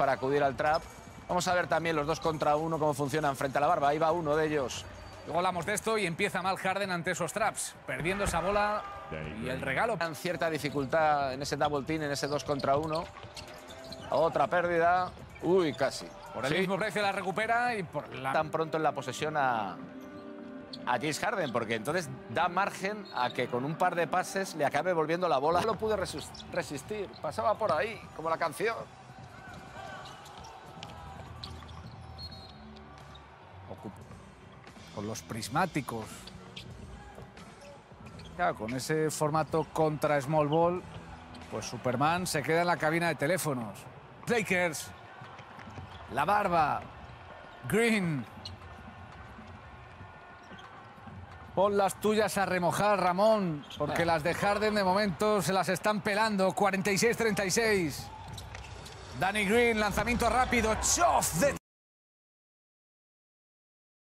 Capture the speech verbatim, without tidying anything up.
para acudir al trap. Vamos a ver también los dos contra uno cómo funcionan frente a la barba. Ahí va uno de ellos. Luego hablamos de esto y empieza mal Harden ante esos traps, perdiendo esa bola y el regalo. Hay cierta dificultad en ese double team, en ese dos contra uno. Otra pérdida. Uy, casi. Por el sí. mismo precio la recupera y por la... Tan pronto en la posesión a... a James Harden, porque entonces da margen a que con un par de pases le acabe volviendo la bola. No lo pude resistir, pasaba por ahí, como la canción. Con los prismáticos. Ya, con ese formato contra Small Ball, pues Superman se queda en la cabina de teléfonos. Lakers. La barba. Green. Pon las tuyas a remojar, Ramón, porque las de Harden de momento se las están pelando. cuarenta y seis a treinta y seis. Danny Green, lanzamiento rápido. Chof de...